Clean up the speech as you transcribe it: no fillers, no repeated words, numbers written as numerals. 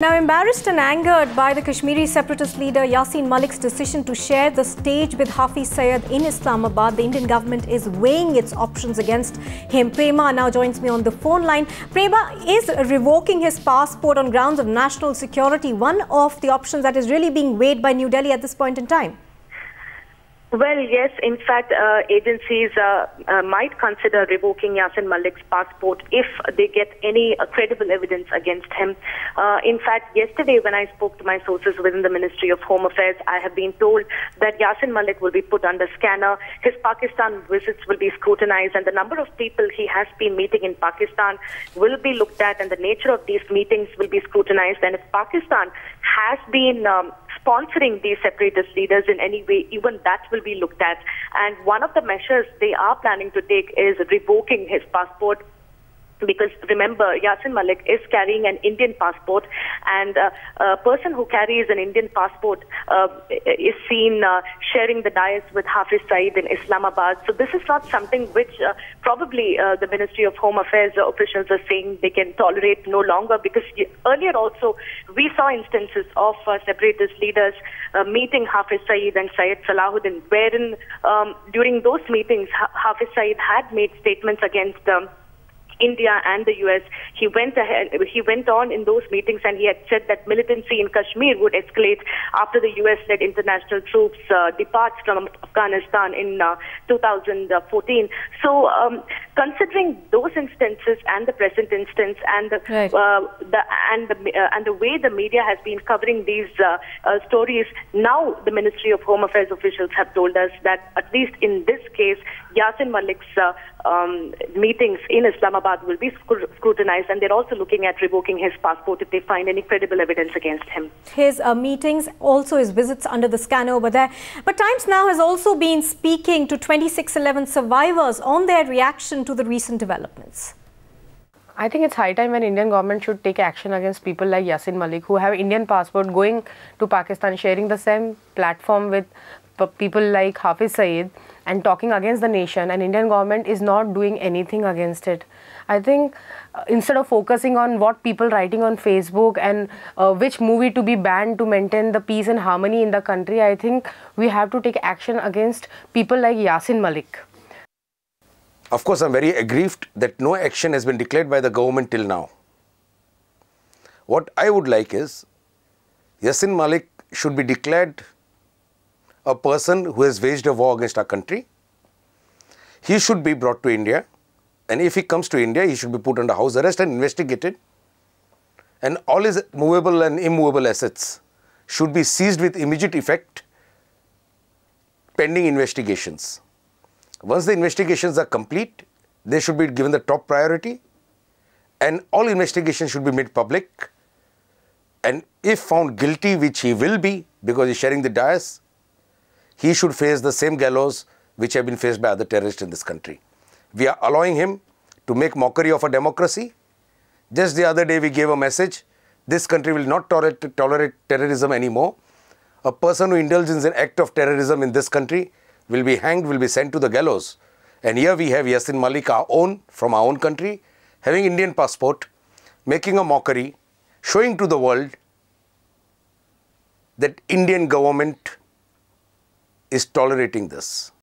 Now, embarrassed and angered by the Kashmiri separatist leader Yasin Malik's decision to share the stage with Hafiz Saeed in Islamabad, the Indian government is weighing its options against him. Prema now joins me on the phone line. Prema, is revoking his passport on grounds of national security one of the options that is really being weighed by New Delhi at this point in time? Well, yes. In fact, agencies might consider revoking Yasin Malik's passport if they get any credible evidence against him. In fact, yesterday when I spoke to my sources within the Ministry of Home Affairs, I have been told that Yasin Malik will be put under scanner. His Pakistan visits will be scrutinized, and the number of people he has been meeting in Pakistan will be looked at, and the nature of these meetings will be scrutinized. And if Pakistan has been sponsoring these separatist leaders in any way, even that will be looked at. And one of the measures they are planning to take is revoking his passport, because remember, Yasin Malik is carrying an Indian passport, and a person who carries an Indian passport is seen sharing the dais with Hafiz Saeed in Islamabad. So this is not something which probably the Ministry of Home Affairs officials are saying they can tolerate no longer, because earlier also we saw instances of separatist leaders meeting Hafiz Saeed and Syed Salahuddin, wherein during those meetings Hafiz Saeed had made statements against India and the US. He went on in those meetings, and he had said that militancy in Kashmir would escalate after the US-led international troops departs from Afghanistan in 2014. So considering those instances and the present instance, and the way the media has been covering these stories, now the Ministry of Home Affairs officials have told us that at least in this case, Yasin Malik's meetings in Islamabad will be scrutinized, and they're also looking at revoking his passport if they find any credible evidence against him. His meetings, also his visits under the scanner over there. But Times Now has also been speaking to 26/11 survivors on their reaction to the recent developments. I think it's high time when Indian government should take action against people like Yasin Malik, who have Indian passport, going to Pakistan, sharing the same platform with people like Hafiz Saeed, and talking against the nation, and Indian government is not doing anything against it. I think instead of focusing on what people writing on Facebook and which movie to be banned to maintain the peace and harmony in the country, I think we have to take action against people like Yasin Malik. Of course, I'm very aggrieved that no action has been declared by the government till now. What I would like is, Yasin Malik should be declared a person who has waged a war against our country. He should be brought to India, and if he comes to India, he should be put under house arrest and investigated, and all his movable and immovable assets should be seized with immediate effect pending investigations. Once the investigations are complete, they should be given the top priority, and all investigations should be made public, and if found guilty, which he will be because he's sharing the dais, he should face the same gallows which have been faced by other terrorists in this country. We are allowing him to make mockery of a democracy. Just the other day we gave a message, this country will not tolerate terrorism anymore. A person who indulges in an act of terrorism in this country will be hanged, will be sent to the gallows. And here we have Yasin Malik, our own, from our own country, having Indian passport, making a mockery, showing to the world that Indian government is tolerating this.